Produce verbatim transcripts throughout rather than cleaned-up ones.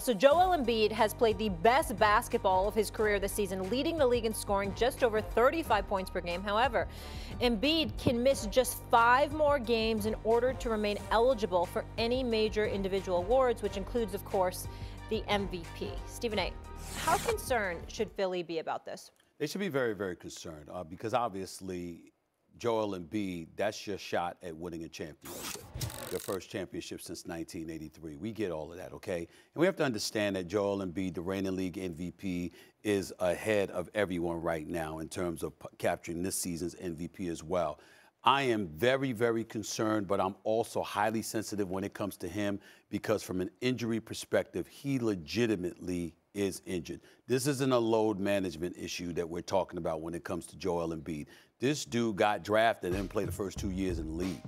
So Joel Embiid has played the best basketball of his career this season, leading the league in scoring just over thirty-five points per game. However, Embiid can miss just five more games in order to remain eligible for any major individual awards, which includes, of course, the M V P. Stephen A., how concerned should Philly be about this? They should be very, very concerned uh, because obviously Joel Embiid, that's your shot at winning a championship, your first championship since nineteen eighty-three. We get all of that, okay? And we have to understand that Joel Embiid, the reigning league M V P, is ahead of everyone right now in terms of capturing this season's M V P as well. I am very, very concerned, but I'm also highly sensitive when it comes to him because from an injury perspective, he legitimately is injured. This isn't a load management issue that we're talking about when it comes to Joel Embiid. This dude got drafted and played the first two years in the league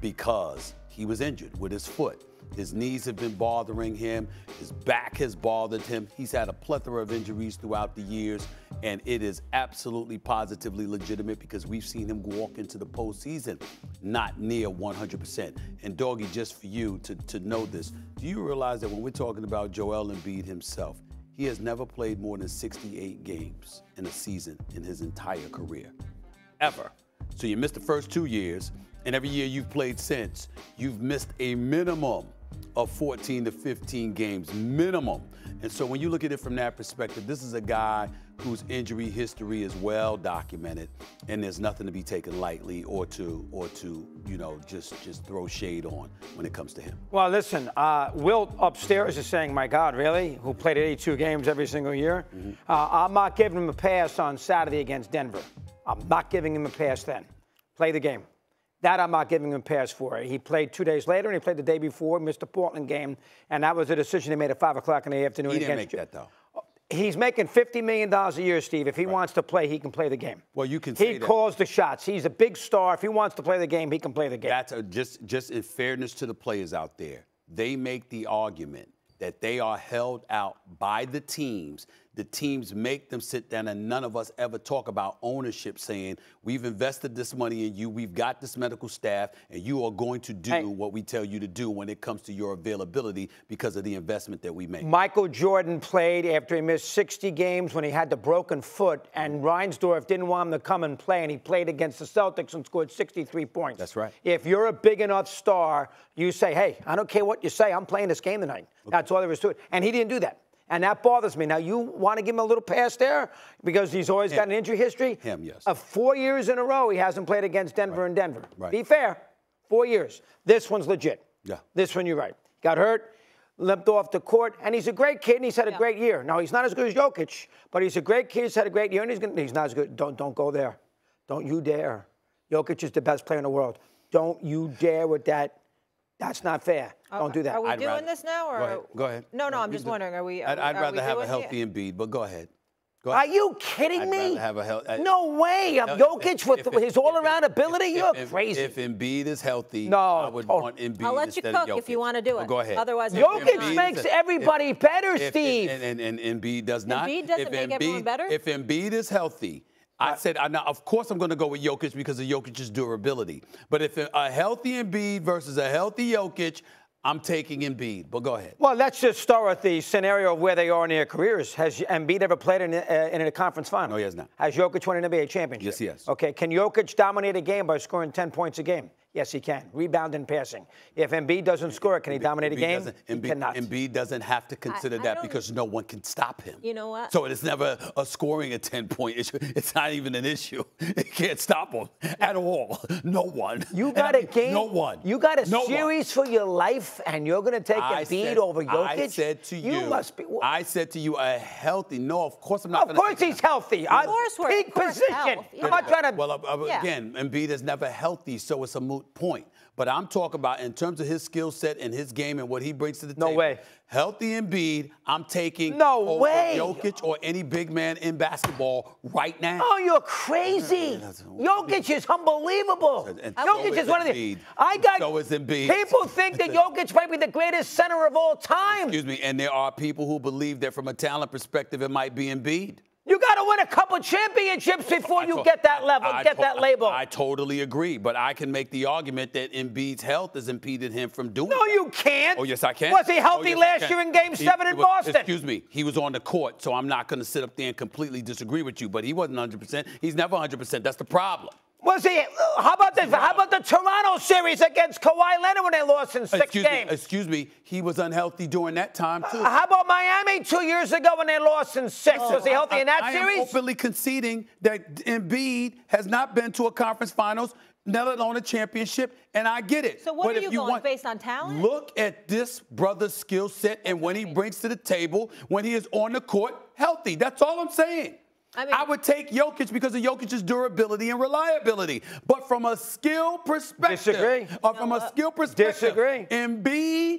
because he was injured with his foot. His knees have been bothering him. His back has bothered him. He's had a plethora of injuries throughout the years, and it is absolutely positively legitimate because we've seen him walk into the postseason not near one hundred percent. And, Doggy, just for you to, to know this, do you realize that when we're talking about Joel Embiid himself, he has never played more than sixty-eight games in a season in his entire career, ever. So you missed the first two years, and every year you've played since, you've missed a minimum of fourteen to fifteen games, minimum. And so when you look at it from that perspective, this is a guy whose injury history is well documented, and there's nothing to be taken lightly or to, or to you know, just, just throw shade on when it comes to him. Well, listen, uh, Wilt upstairs is saying, my God, really? Who played eighty-two games every single year? Mm-hmm. uh, I'm not giving him a pass on Saturday against Denver. I'm not giving him a pass then. Play the game. That I'm not giving him a pass for. He played two days later, and he played the day before, missed the Portland game, and that was a decision they made at five o'clock in the afternoon. He didn't make that, though. He's making fifty million dollars a year, Steve. If he right. wants to play, he can play the game. Well, you can say He that. calls the shots. He's a big star. If he wants to play the game, he can play the game. That's a, just, just in fairness to the players out there, they make the argument that they are held out by the teams. The teams make them sit down, and none of us ever talk about ownership saying, we've invested this money in you, we've got this medical staff, and you are going to do hey. what we tell you to do when it comes to your availability because of the investment that we make. Michael Jordan played after he missed sixty games when he had the broken foot, and Reinsdorf didn't want him to come and play, and he played against the Celtics and scored sixty-three points. That's right. If you're a big enough star, you say, hey, I don't care what you say, I'm playing this game tonight. Okay. That's all there is to it. And he didn't do that. And that bothers me. Now, you want to give him a little pass there because he's always him. got an injury history? Him, yes. Uh, four years in a row, he hasn't played against Denver right. and Denver. Right. Be fair, four years. This one's legit. Yeah. This one, you're right. Got hurt, limped off the court, and he's a great kid, and he's had yeah. a great year. Now, he's not as good as Jokic, but he's a great kid, he's had a great year, and he's, gonna, he's not as good. Don't, don't go there. Don't you dare. Jokic is the best player in the world. Don't you dare with that. That's not fair. Okay. Don't do that. Are we I'd doing rather, this now? Or go ahead. Go ahead. No, no, I'm just wondering. Are we? Are I'd, I'd are rather we have a healthy Embiid, but go ahead. Go ahead. Are you kidding I'd me? Have a health, I, no way. I'm no, Jokic if, with if, his all-around ability. If, You're if, crazy. If Embiid is healthy, no, I would oh. want Embiid I'll let you cook if you want to do it. But go ahead. Otherwise, Jokic makes everybody if, better, if, Steve. If, and, and, and Embiid does not. Embiid doesn't if make Embiid, everyone better. If Embiid is healthy. I said, now, of course I'm going to go with Jokic because of Jokic's durability. But if a healthy Embiid versus a healthy Jokic, I'm taking Embiid. But go ahead. Well, let's just start with the scenario of where they are in their careers. Has Embiid ever played in a, in a conference final? No, he has not. Has Jokic won an N B A championship? Yes, he has. Okay, can Jokic dominate a game by scoring ten points a game? Yes, he can. Rebound and passing. If Embiid doesn't score, can he dominate a game? He cannot. Embiid doesn't have to consider that because no one can stop him. You know what? So it's never a scoring a ten-point issue. It's not even an issue. It can't stop him at all. No one. You got a game. No one. You got a series for your life, and you're going to take Embiid over Jokic? I said to you. You must be. I said to you, a healthy. No, of course I'm not. Of course he's healthy. Of course we're in peak position. I'm not trying to. Well, again, Embiid is never healthy, so it's a moot point. But I'm talking about in terms of his skill set and his game and what he brings to the table. No way. Healthy Embiid, I'm taking no over way. Jokic or any big man in basketball right now. Oh, you're crazy. Jokic is unbelievable. And, and Jokic so is one of the... I got... So is Embiid. People think that Jokic might be the greatest center of all time. Excuse me, and there are people who believe that from a talent perspective it might be Embiid. You got to win a couple championships before you get that level, I get that label. I, I totally agree, but I can make the argument that Embiid's health has impeded him from doing it. No, that. You can't. Oh, yes, I can. Was he healthy oh, yes, last year in Game Seven he, in was, Boston? Excuse me, he was on the court, so I'm not going to sit up there and completely disagree with you. But he wasn't one hundred percent. He's never one hundred percent. That's the problem. Was he? How about this? How about the Toronto series against Kawhi Leonard when they lost in six excuse games? Me, excuse me, he was unhealthy during that time too. Uh, how about Miami two years ago when they lost in six? Oh, was he healthy I, I, in that I series? I am openly conceding that Embiid has not been to a conference finals, let alone a championship, and I get it. So what but are you if you going want, based on talent? Look at this brother's skill set and what he brings to the table when he is on the court healthy. That's all I'm saying. I, mean, I would take Jokic because of Jokic's durability and reliability. But from a skill perspective. Disagree. Or from no, a skill perspective. Disagree. Embiid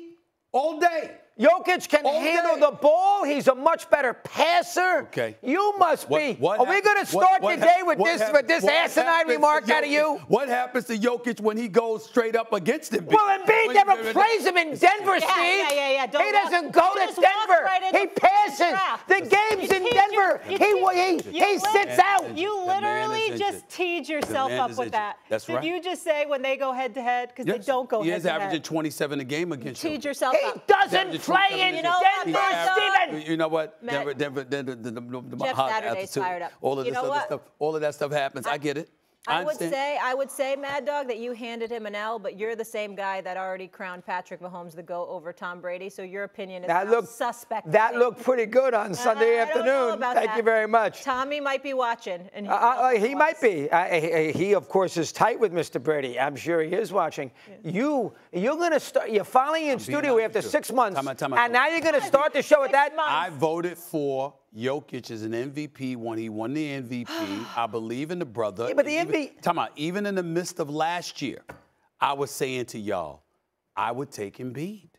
all day. Jokic can all handle day. the ball. He's a much better passer. Okay. You must what, be. What, what Are we going to start what, what today with this, happens, with this asinine remark out of you? What happens to Jokic when he goes straight up against Embiid? Well, Embiid never plays right him in Denver, Steve. Yeah, yeah, yeah, yeah. Don't he walk, doesn't go to Denver. Right he passes. The game's in Denver. Your, he teed, he, he sits out. You literally just teed yourself up with injured. that. That's right. Did you just say when they go head-to-head? Because yes. they don't go head-to-head. He is averaging twenty-seven a game against you. Teed yourself up. He doesn't. Playing, you know, Denver, Steven. You know what? Denver, Denver, Denver, Denver, Jeff Saturday's fired up. All of this other stuff, all of that stuff happens. I get it. I, I would say, I would say, Mad Dog, that you handed him an L, but you're the same guy that already crowned Patrick Mahomes the GOAT over Tom Brady. So your opinion is that looked, suspect. That looked pretty good on Sunday uh, afternoon. Thank that. you very much. Tommy might be watching, and he, uh, uh, he might be. I, I, he, of course, is tight with Mister Brady. I'm sure he is watching. Yeah. You, you're gonna start. You're finally in I'm studio after sure. six months, time out, time out, and now you're gonna start the show with that. Months. I voted for. Jokic is an M V P when he won the M V P. I believe in the brother. Yeah, but the M V P. Talking about, even in the midst of last year, I was saying to y'all, I would take Embiid.